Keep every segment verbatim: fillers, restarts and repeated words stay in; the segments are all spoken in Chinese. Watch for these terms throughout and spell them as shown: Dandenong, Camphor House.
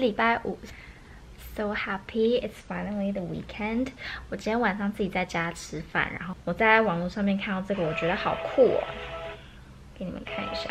礼拜五 ，so happy it's finally the weekend。我今天晚上自己在家吃饭，然后我在网络上面看到这个，我觉得好酷哦，给你们看一下。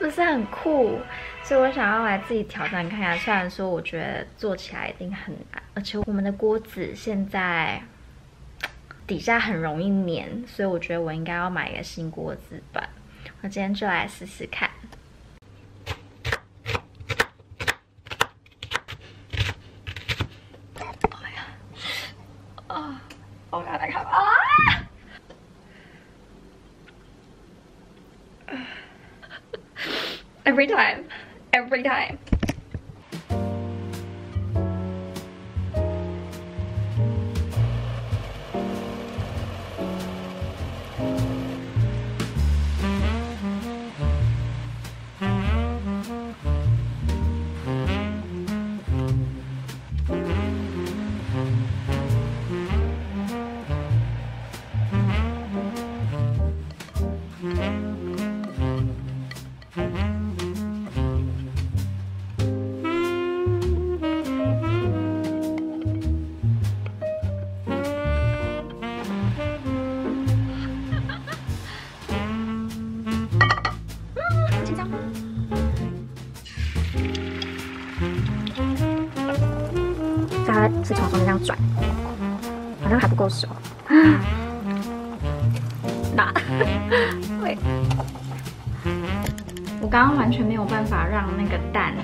不是很酷，所以我想要来自己挑战看一下。虽然说我觉得做起来一定很难，而且我们的锅子现在底下很容易粘，所以我觉得我应该要买一个新锅子吧。我今天就来试试看。 Every time, every time. 它是从中间这样转，好像还不够熟。那喂，我刚刚完全没有办法让那个蛋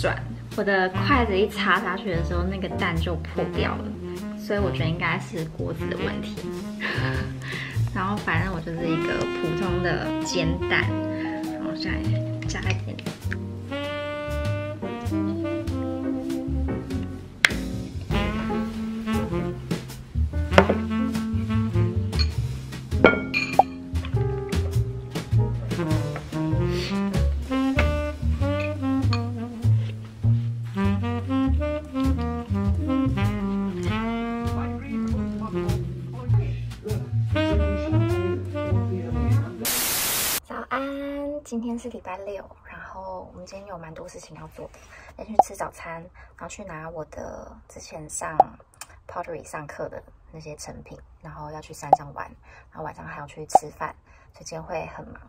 转，我的筷子一插下去的时候，那个蛋就破掉了，所以我觉得应该是锅子的问题。然后反正我就是一个普通的煎蛋，然后再加一点点。 今天是礼拜六，然后我们今天有蛮多事情要做的，先去吃早餐，然后去拿我的之前上 pottery 上课的那些成品，然后要去山上玩，然后晚上还要去吃饭，所以今天会很忙。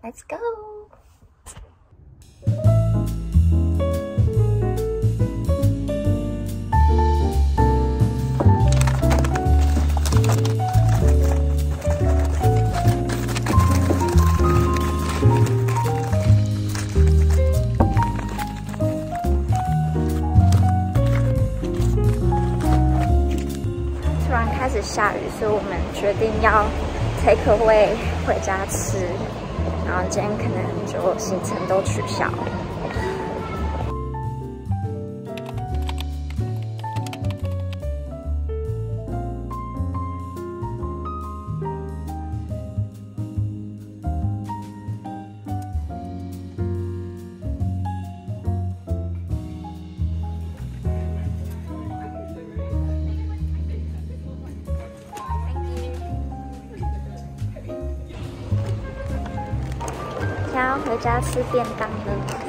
Let's go。 下雨，所以我们决定要 take away 回家吃，然后今天可能就行程都取消。 要回家吃便当了。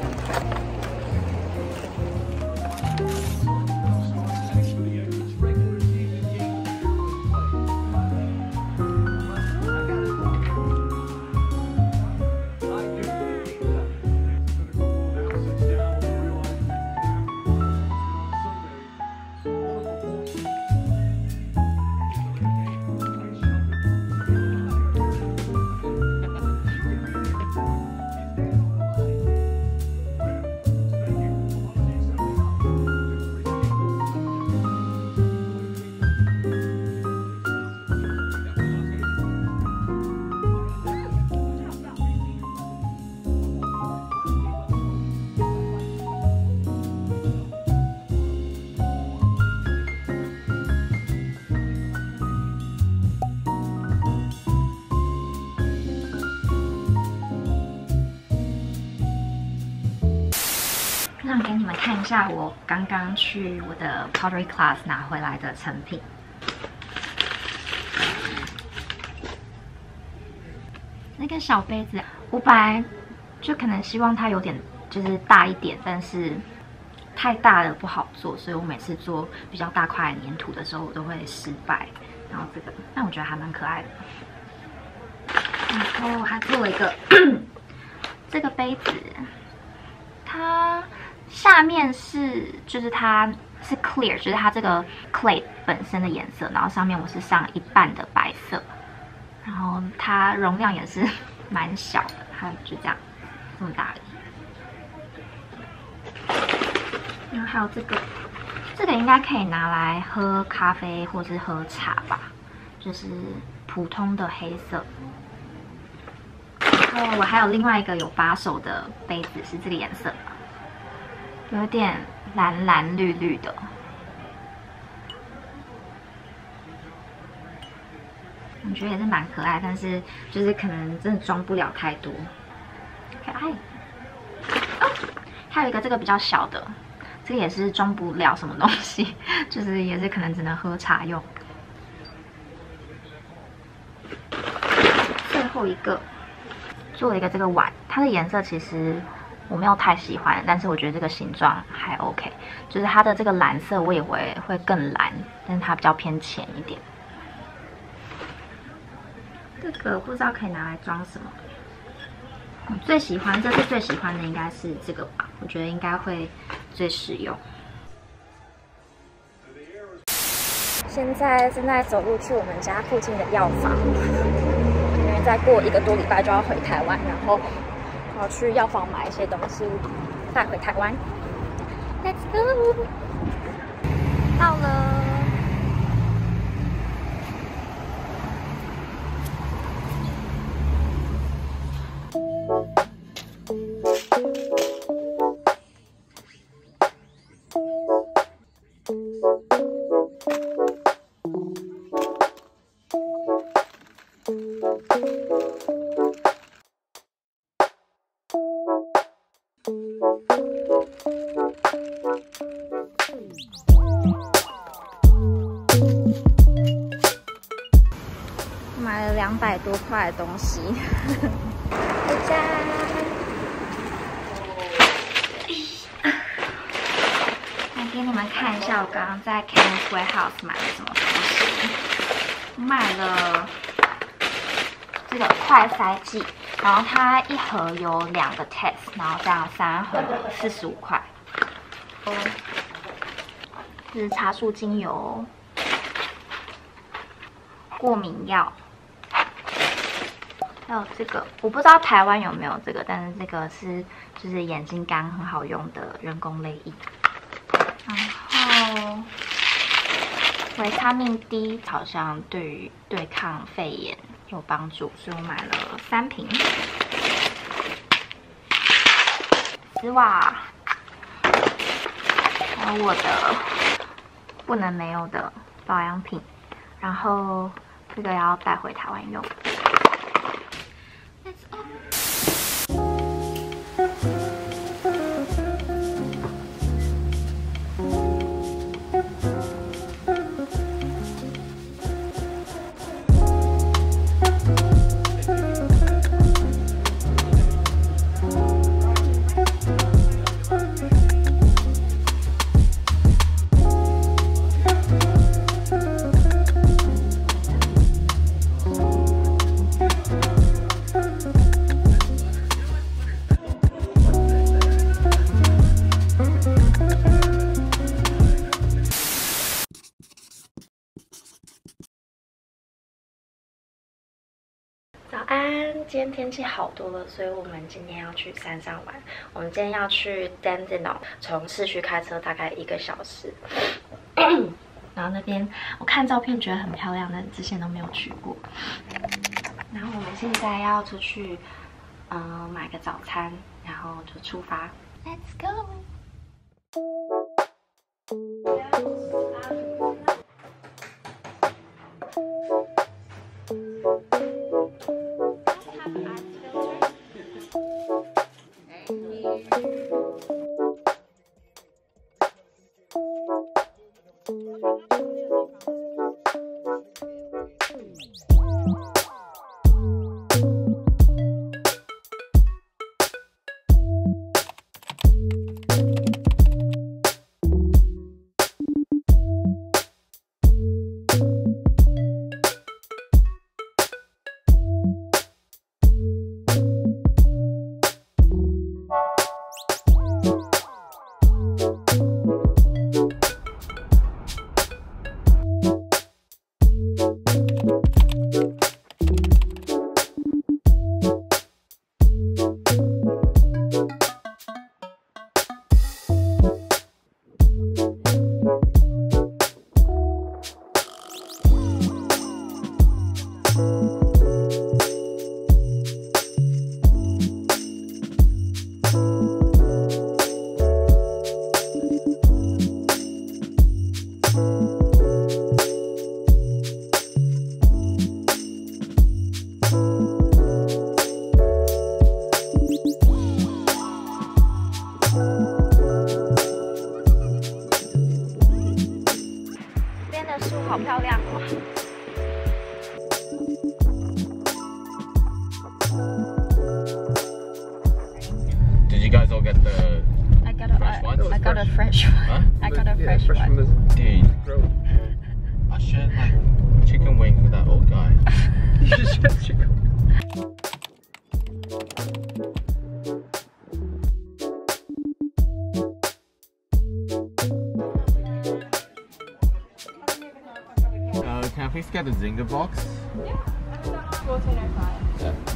给你们看一下我刚刚去我的pottery class 拿回来的成品，那个小杯子，我本来就可能希望它有点就是大一点，但是太大了不好做，所以我每次做比较大块的粘土的时候，我都会失败。然后这个，但我觉得还蛮可爱的。然后还做了一个这个杯子，它下面是就是它是 clear， 就是它这个 clay 本身的颜色，然后上面我是上一半的白色。 然后它容量也是蛮小的，它就这样这么大而已。然后还有这个，这个应该可以拿来喝咖啡或是喝茶吧，就是普通的黑色。然后我还有另外一个有把手的杯子，是这个颜色，有点蓝蓝绿绿的。 我觉得也是蛮可爱，但是就是可能真的装不了太多。可爱。哦，还有一个这个比较小的，这个也是装不了什么东西，就是也是可能只能喝茶用。最后一个，做了一个这个碗，它的颜色其实我没有太喜欢，但是我觉得这个形状还 OK， 就是它的这个蓝色我以为会更蓝，但是它比较偏浅一点。 这个不知道可以拿来装什么。我最喜欢，这次最喜欢的应该是这个吧，我觉得应该会最实用。现在正在走路去我们家附近的药房，因为再过一个多礼拜就要回台湾，然后我要去药房买一些东西带回台湾。Let's go！ 到了。 买了两百多块的东西。回家。来给你们看一下，我刚刚在 Camphor House 买了什么东西。我买了这个快塞剂，然后它一盒有两个 test， 然后这样三盒四十五块。是茶树精油、过敏药。 还有这个，我不知道台湾有没有这个，但是这个是就是眼睛干很好用的人工泪液。然后维他命 D 好像对于对抗肺炎有帮助，所以我买了三瓶。丝袜，还有我的不能没有的保养品，然后这个要带回台湾用。 今天天气好多了，所以我们今天要去山上玩。我们今天要去 Dandenong， 从市区开车大概一个小时。然后那边我看照片觉得很漂亮，但之前都没有去过。然后我们现在要出去，呃，买个早餐，然后就出发。Let's go。 Thank you. got a fresh one. Huh? I got a yeah, fresh, fresh one. From the dude, bro. I shared like chicken wing with that old guy. You just shared chicken wing. Uh, can I please get the Zinger box? Yeah, that's about fourteen oh five. Yeah.